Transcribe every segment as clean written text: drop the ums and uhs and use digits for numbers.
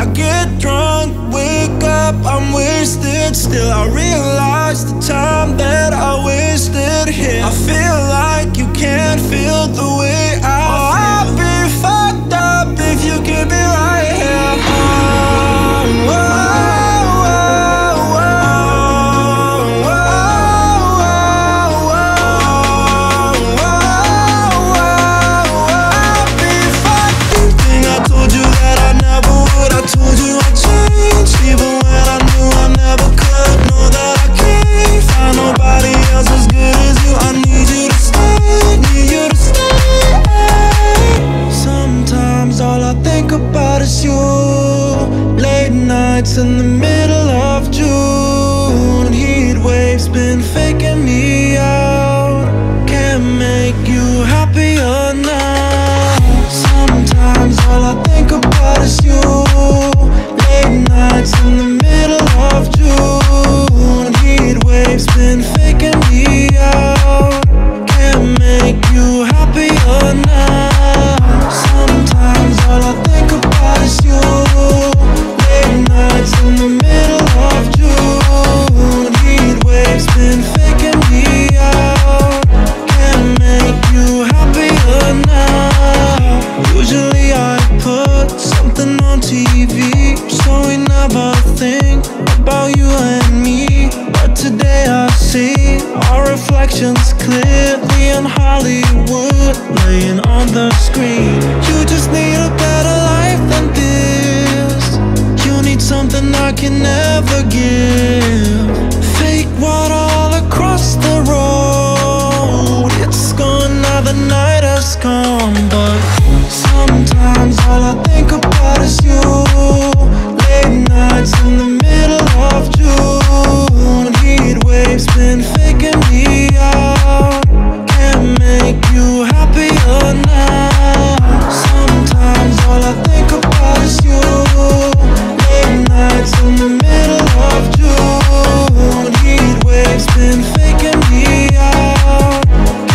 I get drunk, wake up, I'm wasted still. I realize the time that I wasted here. I feel like you can't feel the way I feel. I'd be fucked up if you could be right here. Oh, oh. In the middle of June, heat waves been faking me out. Can't make you happier now. Sometimes all I think about is you. Late nights in the middle of June, heat waves been faking me out. Can't make you happier now. Sometimes all I think about is you. Nights in the middle of June, heat waves been faking me out. Can't make you happier now. Usually I put something on TV, so we never think about you and me. But today I see our reflections clearly in Hollywood, laying on the screen. You just need a better life than this. Need something I can never give. Fake water all across the road. It's gone now, the night has come. But sometimes all I think about is you. Late nights in the middle of June, heat waves been faking me out. Can't make you happier now. Sometimes all I think about is you. Nights in the middle of June, heat waves been faking me out.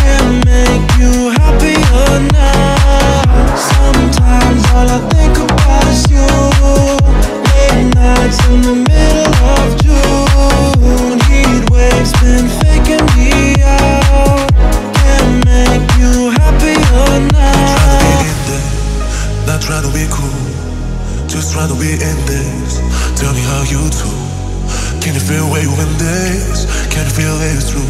Can't make you happier now. Sometimes all I think about is you. Late nights in the middle of June, heat waves been faking me out. Can't make you happier now. Try to get there, not try to be cool. Just trying to be in this. Tell me how you do. Can you feel where you in this? Can you feel it through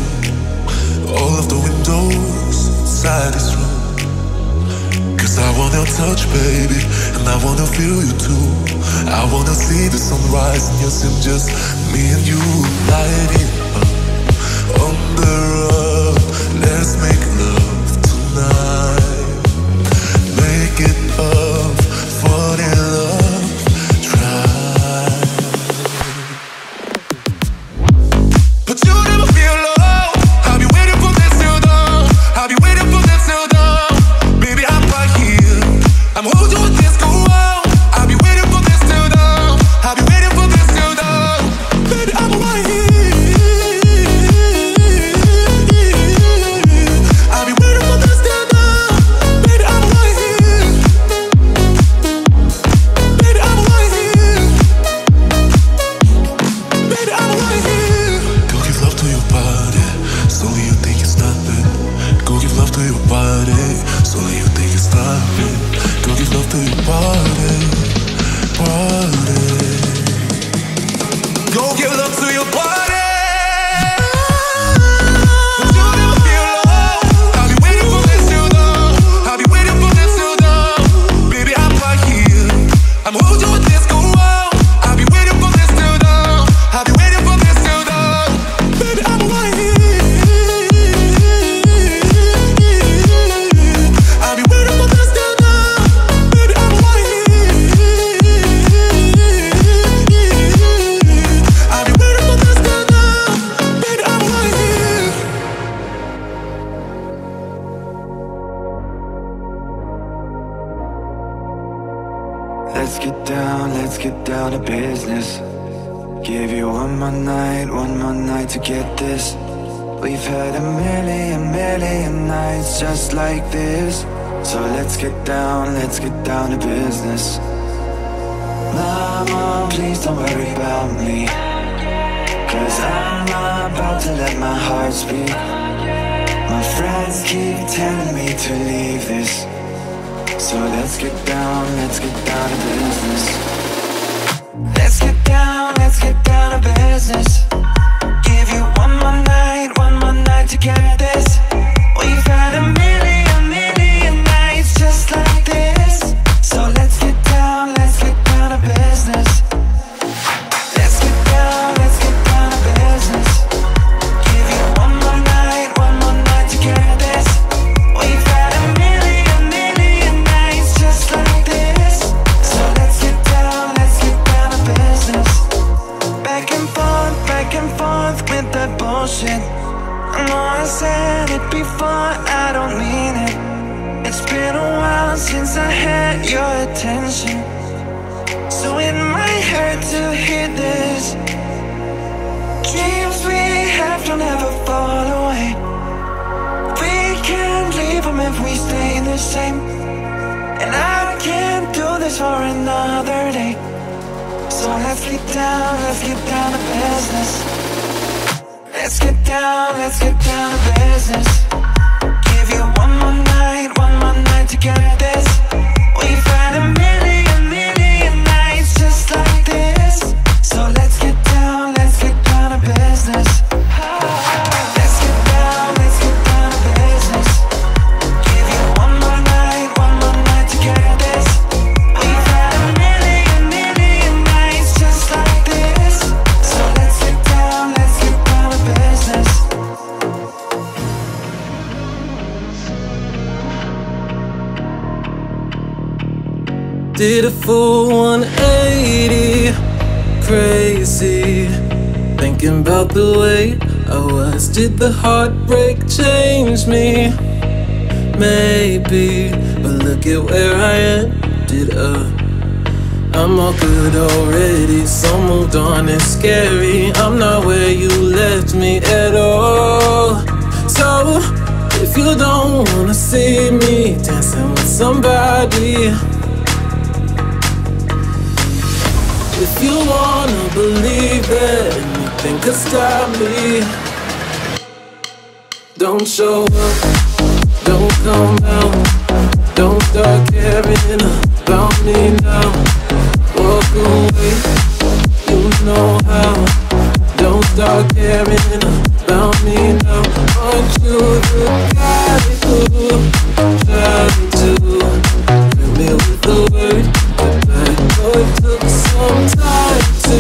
all of the windows inside this room? Cause I want your touch, baby, and I want to feel you too. I want to see the sunrise in your sim, just me and you. Lighting up on the road. Let's make love tonight. Make it up, fall in love. Let's get down to business. Now don't worry about me, cause I'm not about to let my heart speak. My friends keep telling me to leave this, so let's get down to business. Let's get down to business. Give you one more night to get this. We've had a million nights just like this. So let's get down to business. Let's get down to business. Give you one more night to get this. We've had a million nights just like this. So let's get down to business. Back and forth with that bullshit. I know I said it before, I don't mean it. It's been a while since I had your attention, so it might hurt to hear this. Dreams we have don't ever fall away. We can't leave them if we stay the same. And I can't do this for another day. So let's get down to business. Let's get down to business. Give you one more night to get this. We've had a million nights just like this. So let's get down to business. Let's get down to business. Give you one more night to get this. We've had a million nights just like this. So let's get down business. Did a full 180, crazy, thinking about the way I was. Did the heartbreak change me? Maybe, but look at where I ended up. I'm all good already, so moved on, it's scary. I'm not where you left me at all. So, if you don't wanna see me dancing with somebody, if you wanna believe that anything could stop me, don't show up, don't come out, don't start caring about me now. Walk away, you know how. Don't start caring about me now. Aren't you the guy who tried to fill me with the word goodbye? Oh, it took some time to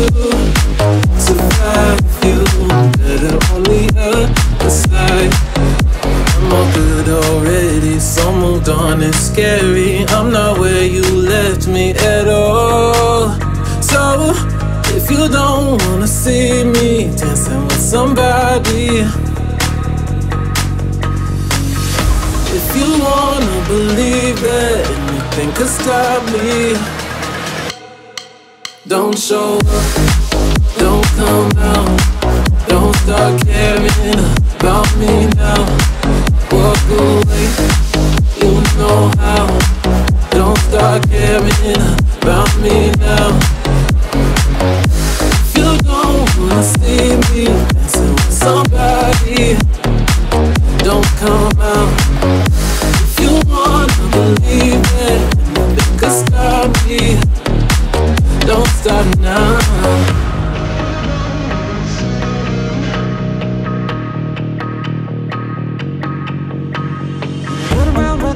survive you. Better only aside. I'm all good already, so moved on, it's scary. I'm not where you left me at all. So, if you don't wanna see me dancing with somebody, if you wanna believe that anything could stop me, don't show up, don't come out, don't start caring about me now. Walk away, you know how. Don't start caring about me now. See me dancing with somebody. Don't come out. If you wanna believe it, nothing could stop me. Don't stop now.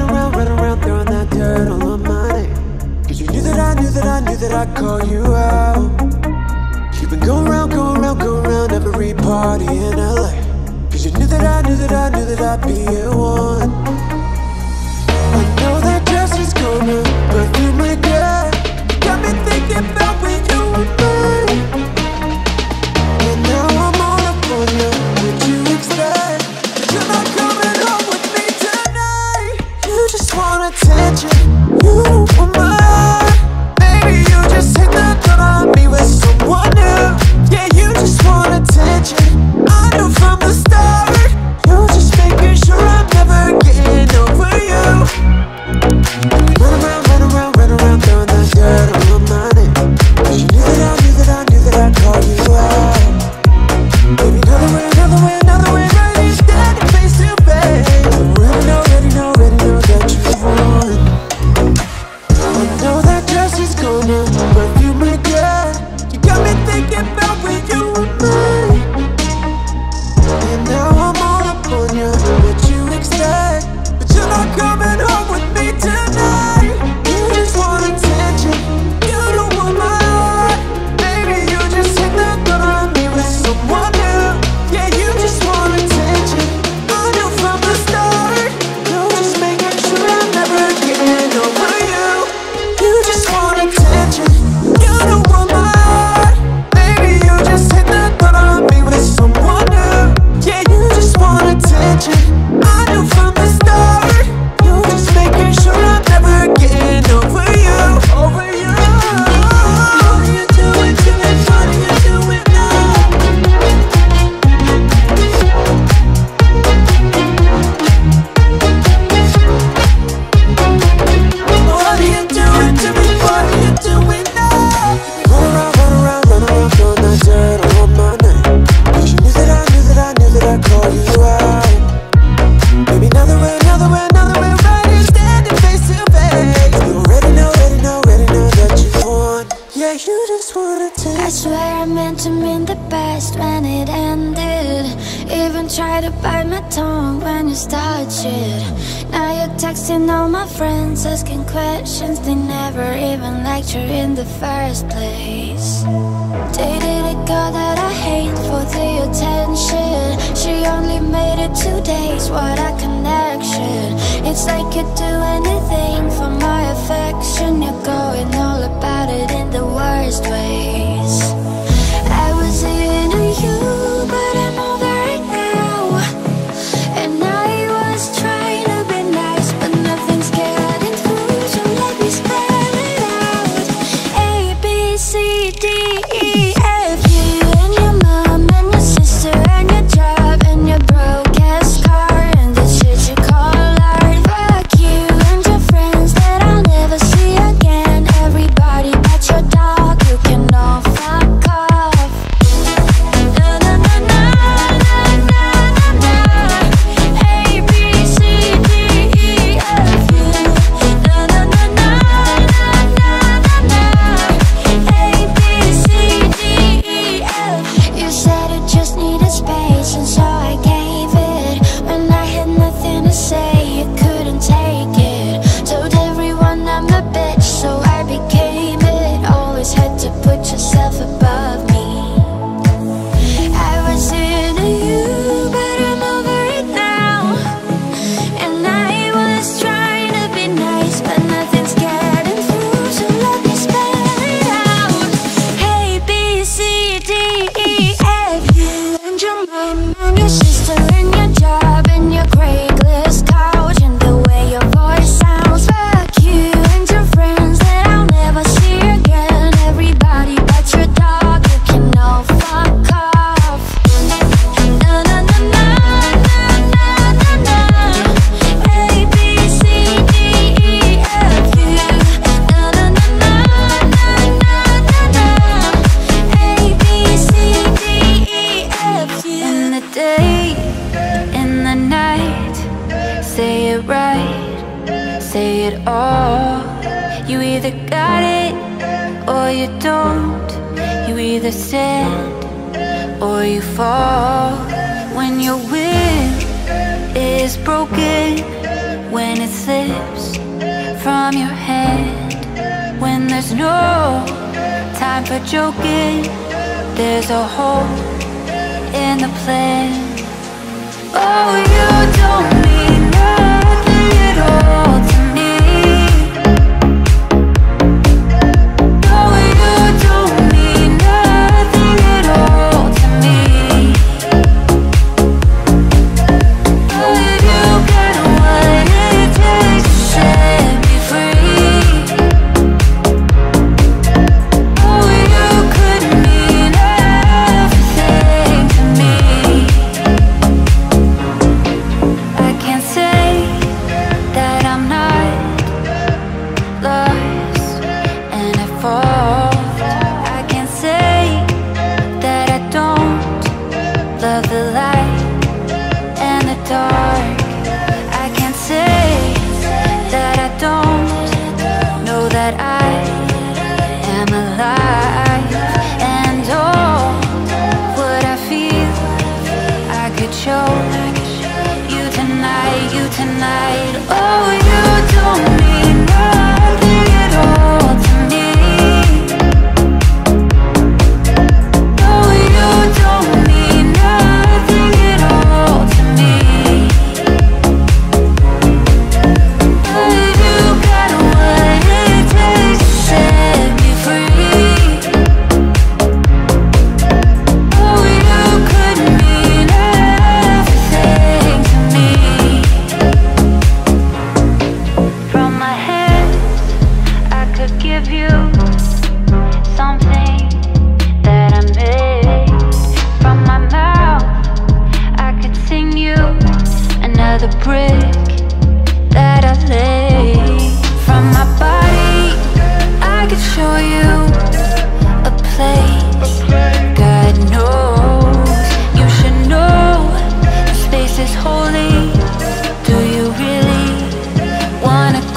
Run around, throwing that dirt all on my name. Cause you knew that I knew that I knew that I'd call you out. Been go around every party in LA. Cause you knew that I knew that I knew that I'd be at one. I know that dress is gonna perfume again. Got me thinking about when you were mine. And now I'm all up on you. Would you expect you're not coming home with me tonight? You just want attention, you don't want mine. Maybe you just hit the door on me with someone else. Yeah, you just want attention. I knew from the start. You're just making sure I'm never getting over you. Run around, throwing that swear you just wanted to. I swear I meant to mean the best when it ended. Even tried to bite my tongue when you started shit. Now you're texting all my friends asking questions. They never even liked you in the first place. Dated a girl that I hate for the attention. She only made it 2 days, what a connection. It's like you'd do anything for my affection. You're going all about it in the worst ways. I was into you, but I'm over it now. And I was trying to be nice, but nothing's getting through. So let me spell it out. A, B, C, D, E, F. You and your mom and your sister and your job and your bro.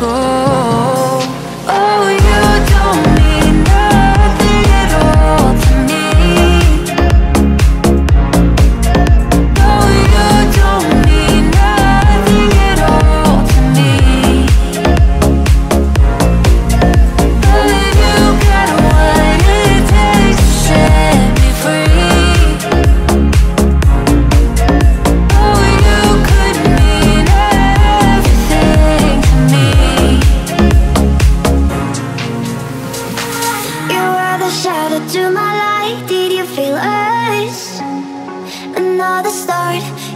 Go. Oh, you don't mean nothing.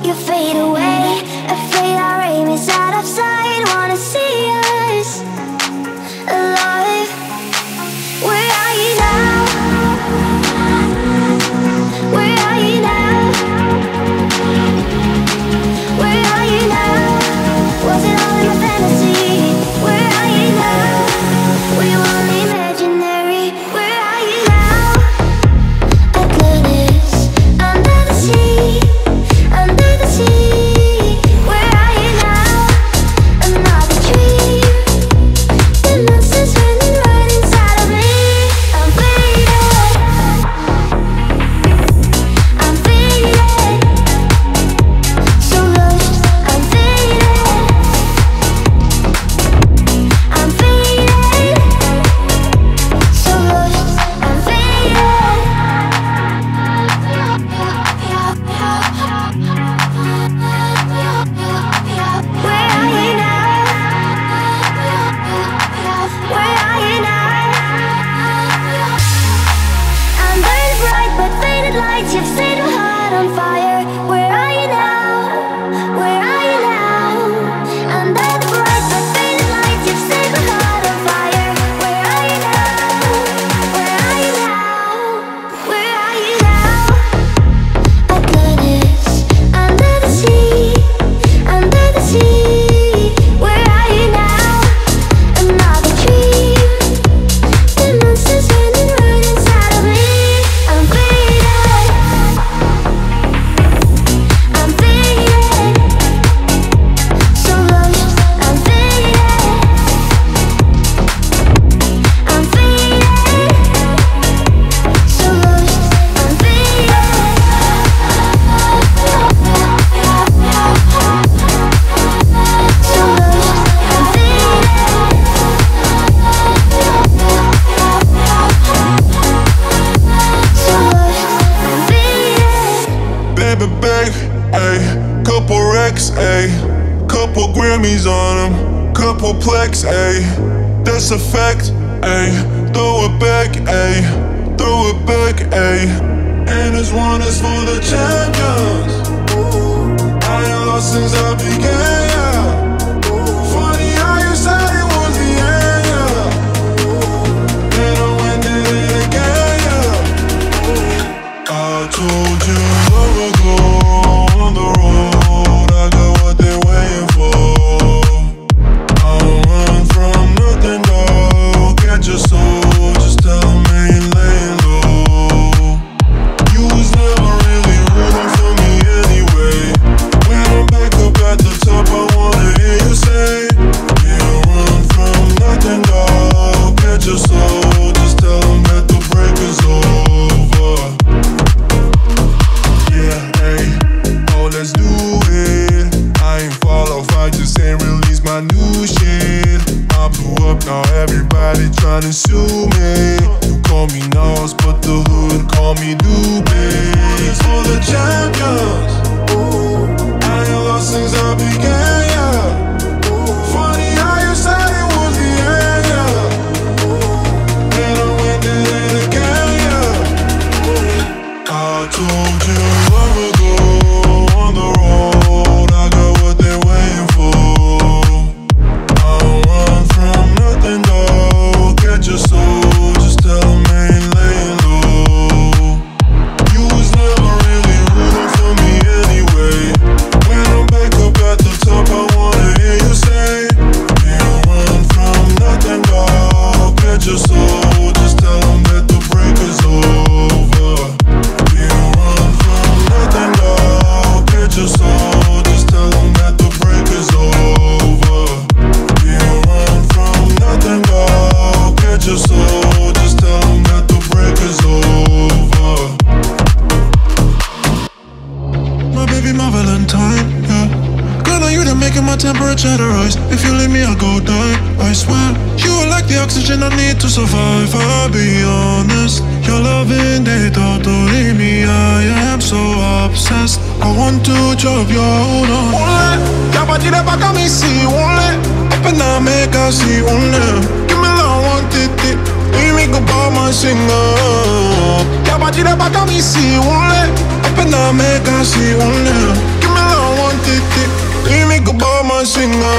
you fade away. Afraid our aim is out of sight. Wanna see us alive. Where are you now? Where are you now? Where are you now? Was it all in a fantasy? Where are you now? We were imaginary. Where are you now? At goodness, under the sea, under the sea. Where are you now? Another dream. The monster's running right inside of me. I'm faded, I'm faded. So lost, I'm faded, I'm faded. So lost, I'm faded. Where are you now? Where are you now? I'm burning bright, but faded lights. You've set my heart on fire. Where are you now? Where are you now? Under the bright, but faded lights. You've set my heart on fire. Where are you now? Where are you now? Where are you now? At goodness, under the sea, under the sea. Where are you now? Another dream. The monster's running right inside of me. I'm faded, I'm faded. So lost, I'm faded, I'm faded. So lost, I'm faded. So lost, I'm faded. So lost, I'm faded. Baby, babe, ayy. Couple Rex, ayy. Couple Grammys on him. Couple Plex, ayy. That's a fact, ayy. Throw it back, ayy. Throw it back, ayy. And this one is for the champions. I ain't lost since I began, yeah. Funny how you said it was the end, yeah. And I went in it again, yeah. I told you long ago on the road, I got what they waiting for. I'll run from nothing, dog. Catch your soul, just tell me you're laying low. You was never really rooting for me anyway. When I'm back up at the top, I wanna hear you say, yeah, run from nothing, dog. Catch your soul, just tell 'em that the break is over. Yeah, hey, oh, let's do it. I ain't follow, I just ain't release my new shit. I blew up, now everybody tryna sue me. You call me Nas, but the hood call me Doobie. It's for the champions. I ain't lost since I began, yeah. Funny how you said it was the end, yeah. And I went in it again, yeah. I told you long ago on the road, I got what they waiting for. I'll run from nothing, dog. Catch your soul, just tell 'em I ain't laying low. You was never really rooting for me anyway. When I'm back up at the top, I wanna hear you say, yeah, run from nothing, dog. Catch your soul, just tell 'em that the break is over. Yeah, run from nothing, dog. Catch your soul, just tell 'em that the break is over. Yeah, run from nothing, dog. Catch your soul, just tell 'em that the break is over. My baby, my valentine, yeah. Girl, now you done making my temperature rise. If you leave me, I'll go die, I swear. You are like the oxygen I need to survive, I'll be honest. Your loving, they totally me, I am so obsessed. I want to drop your own on. Only, your body that back on me, see, only. Up and I make I see, only. Give me love, one titty, you make a ball, my single. Your body that back on me, see, only. Up and I make I see, only. Give me love. Let me go buy my singer.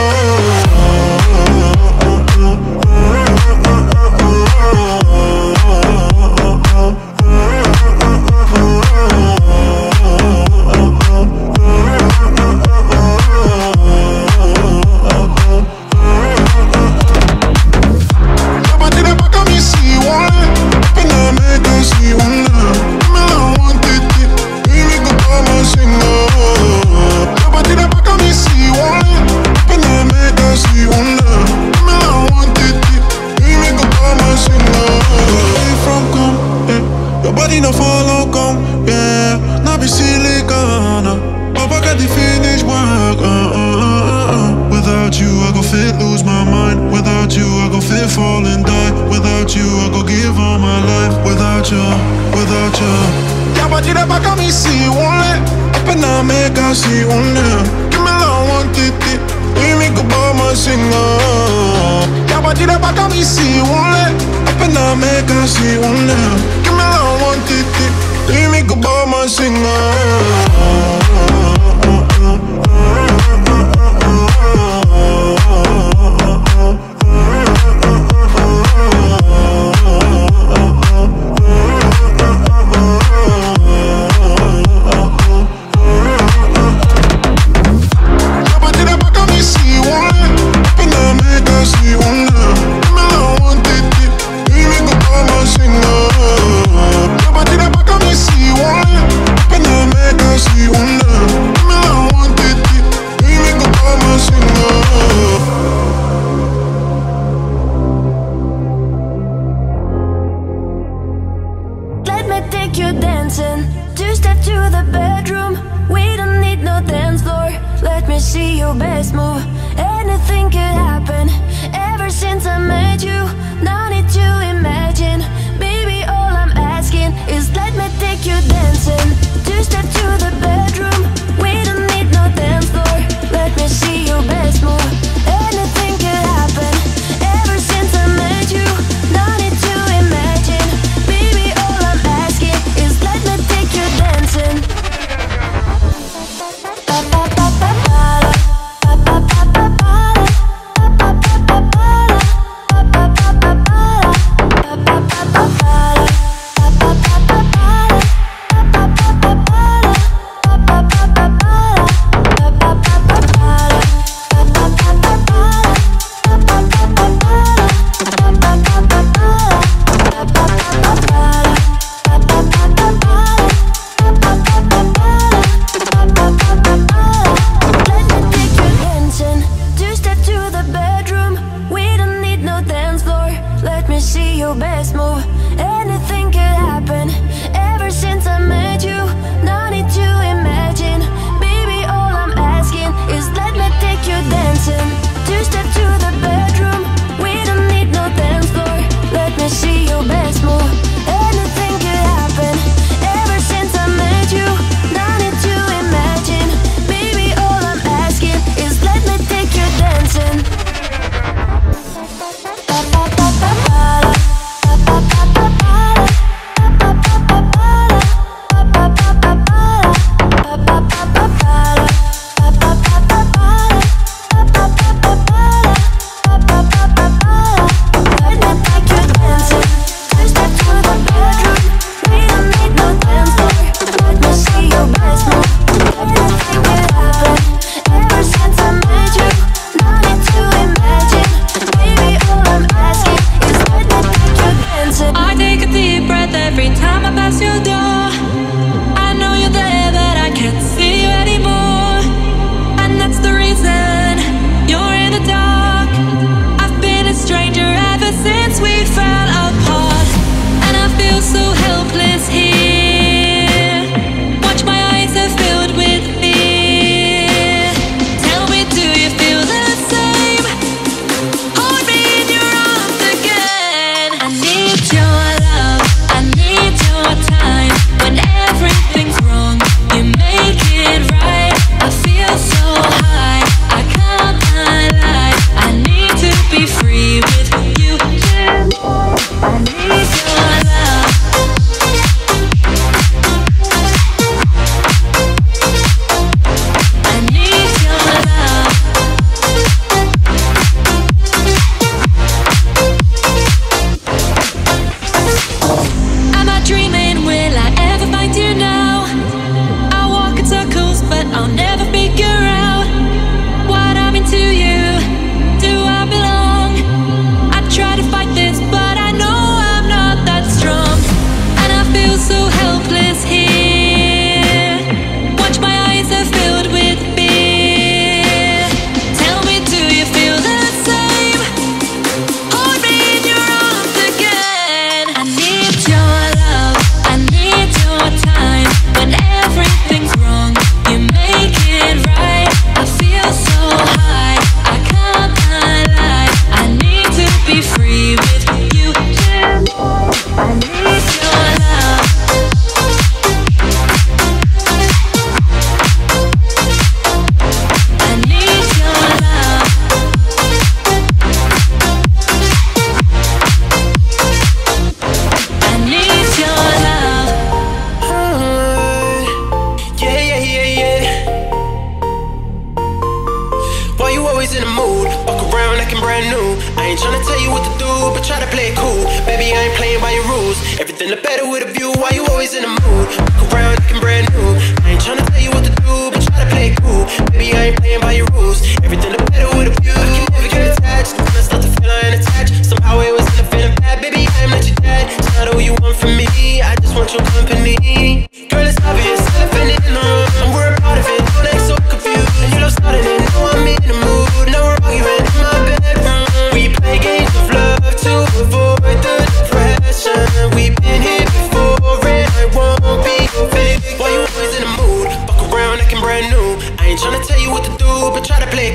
in the bed with a view. Why you always in the mood? Look around looking brand new. I ain't tryna tell you what to do, but try to play it cool. Baby, I ain't playing by your rules. Everything the better with a view. I can never get attached until I start to feel I ain't attached. Somehow it was in a feeling bad. Baby, I am not your dad. It's not all you want from me. I just want your company. Girl, it's obvious.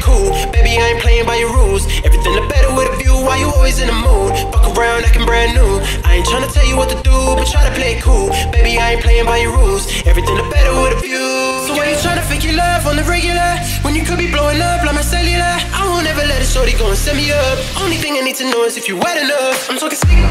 Cool, baby, I ain't playing by your rules. Everything look better with a view. Why you always in the mood? Fuck around, acting brand new. I ain't tryna tell you what to do, but try to play it cool. Baby, I ain't playing by your rules. Everything look better with a view. So why you tryna fake your love on the regular when you could be blowing up like my cellular? I won't ever let a shorty go and set me up. Only thing I need to know is if you wet enough. I'm talking kick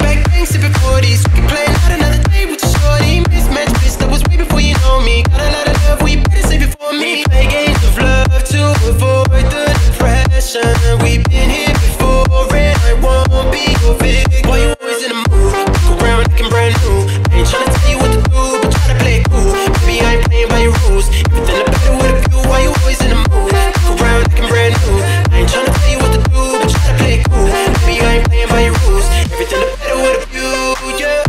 back, bang, sipping 40s. We can play out another day with your shorty. Mismatch, bitch, that was way before you know me. Got a lot of love, well, you better save it for me. Play games of love to avoid the depression. We've been here before and I won't be your victim. Why you always in the mood? Look around looking brand new. I ain't tryna tell you what to do, but try to play it cool. Baby, I ain't playing by your rules. Everything look better with a view. Why you always in the mood? Look around looking brand new. I ain't tryna tell you what to do, but try to play it cool. Baby, I ain't playing by your rules. Everything look better with a view, yeah.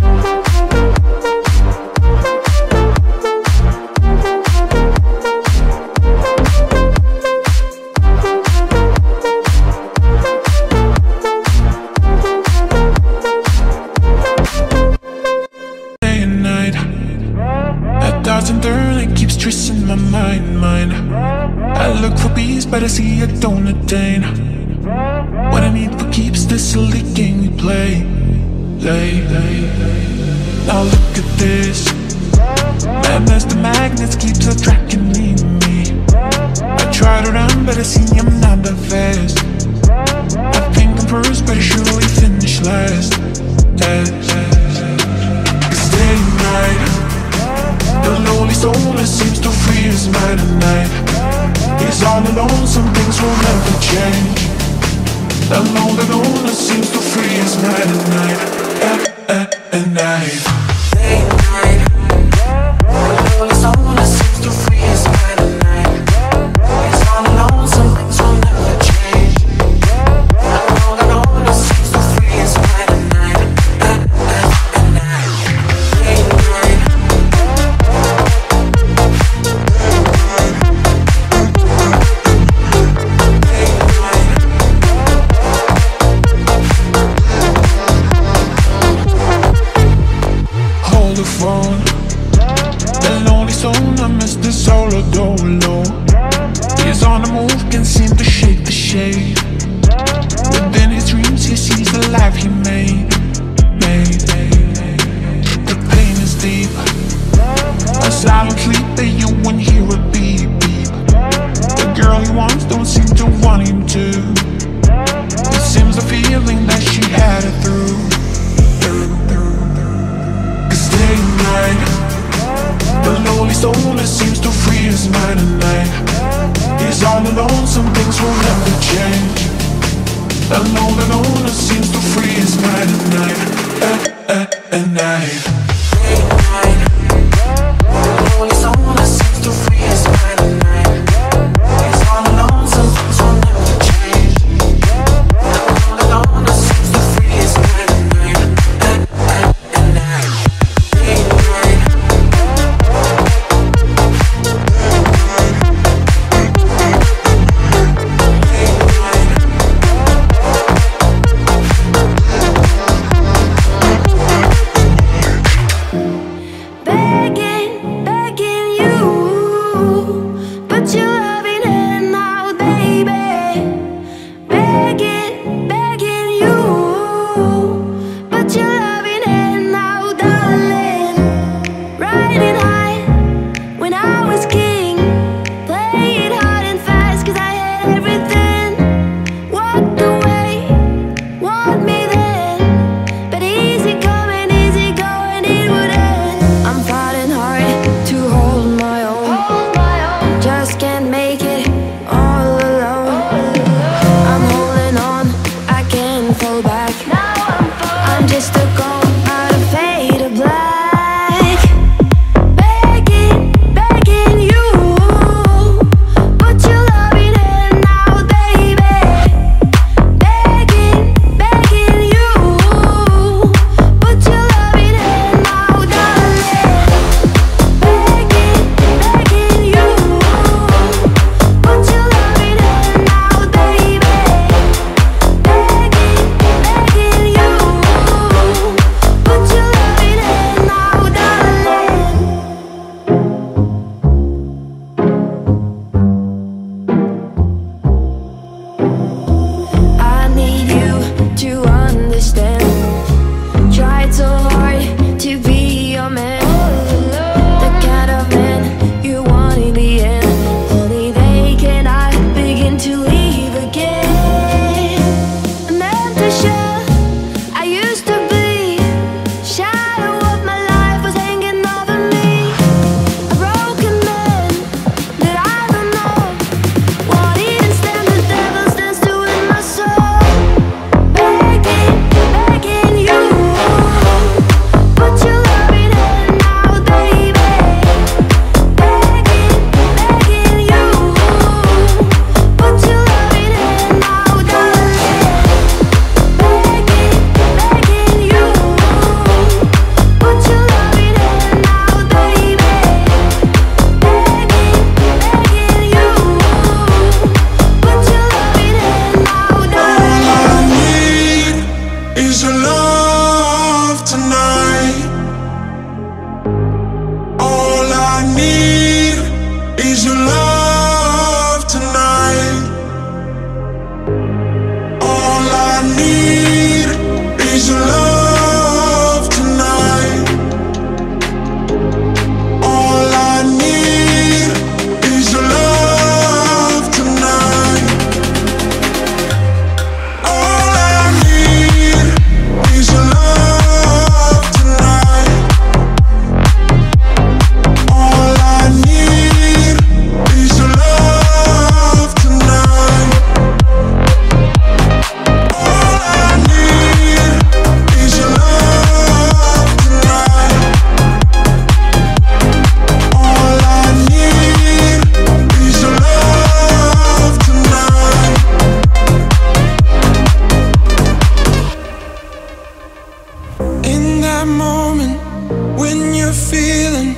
But I see I don't attain what I need for keeps. This silly game we play. Now look at this. Madness, the magnets keeps attracting me. I try to run, but I see I'm not that fast. I think I'm first, but I surely finish last. It's day and night. The lonely soul that seems to free is mine at night. He's all alone, some things will never change. Alone, alone, it seems to free us night and night. At night. Day and night. Alone, alone, it seems to free us night and night. He's all alone, some things will never change. Alone, alone, it seems to free us night and night. At night. Day and night. that moment when you're feeling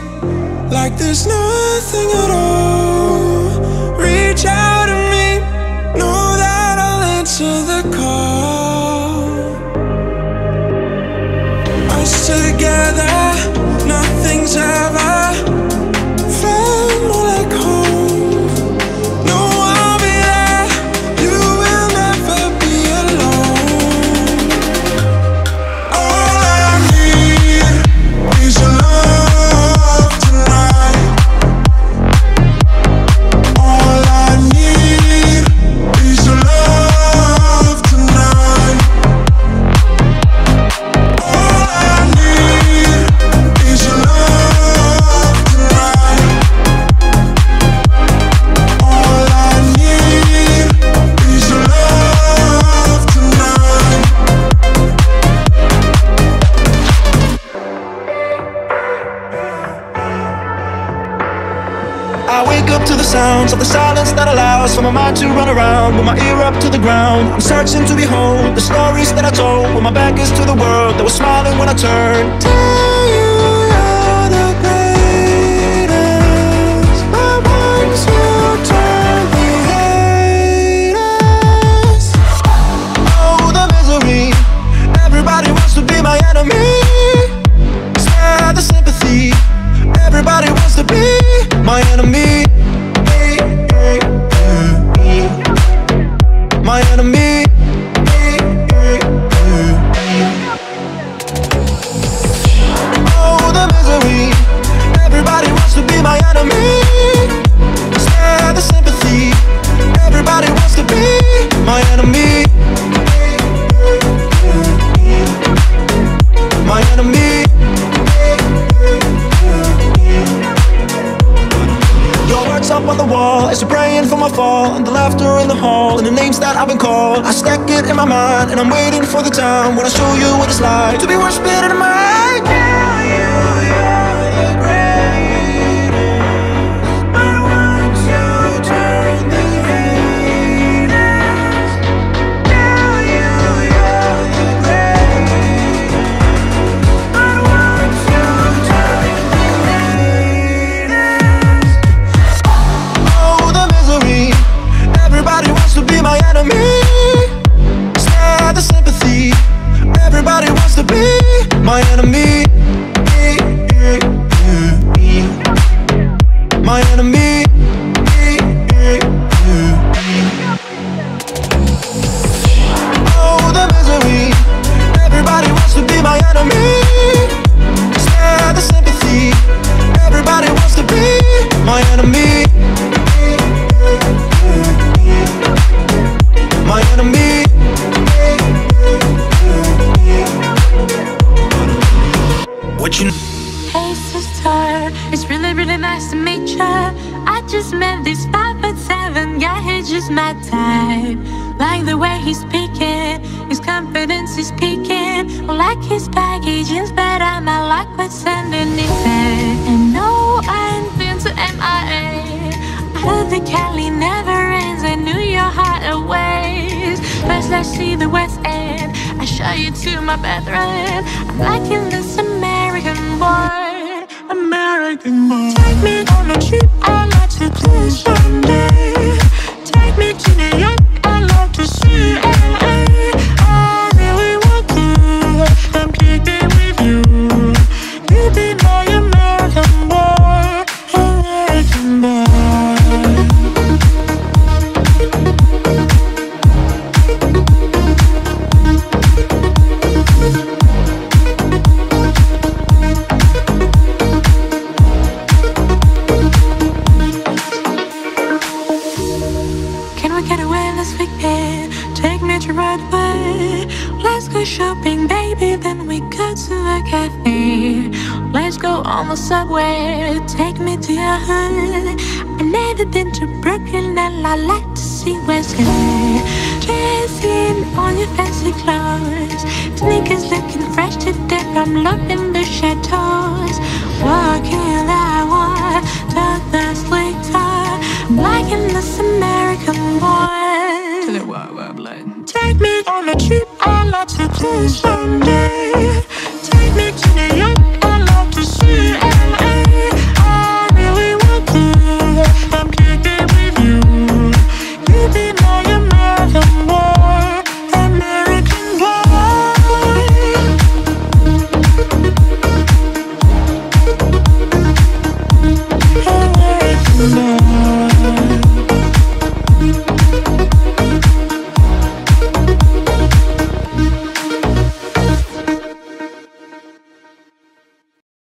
like there's nothing at all. Reach out to me, know that I'll answer the call. Us together, nothing's ever of the silence that allows for my mind to run around, with my ear up to the ground. I'm searching to behold the stories that I told, when my back is to the world that was smiling when I turned. Tell you you're the greatest, but once you turn the haters, oh the misery. Everybody wants to be my enemy. Spare the sympathy. Everybody wants to be my enemy. My enemy. Oh, the misery. Everybody wants to be my enemy. Spare the sympathy. Everybody wants to be my enemy. My enemy. Up on the wall as you're praying for my fall, and the laughter in the hall, and the names that I've been called. I stack it in my mind, and I'm waiting for the time when I show you what it's like to be one spit in my eye. Tell you you're the greatest, but once you turn the haters, tell you you're the greatest, but once you turn the haters. Everybody wants to be my enemy. Spare the sympathy. Everybody wants to be my enemy. My enemy. Oh, the misery. Everybody wants to be my enemy. Spare the sympathy. Everybody wants to be my enemy. My enemy. What you? Hey sister, it's really, really nice to meet ya. I just met this 5'7" guy, he just my type. Like the way he's speaking, his confidence is peaking. I like his baggy jeans, but I like what's underneath it. And no, I ain't been to MIA. I heard the Cali never ends, I knew your heart awaits. First let's see the West End, I show you to my bedroom. I'm liking this American boy, American boy. Take me on a trip, I'd like to please someday. Take me to New York, I'd love to see LA. I really want to, I'm kicking with you. You be my American boy. On the subway, take me to your hood. I've never been to Brooklyn and I like to see what's good. Dressing on your fancy clothes, sneakers looking fresh today. I'm loving the shadows. Walking that walk, talk that slick talk. I'm liking this American boy. Take me on a trip, I'd like to play someday. Take me to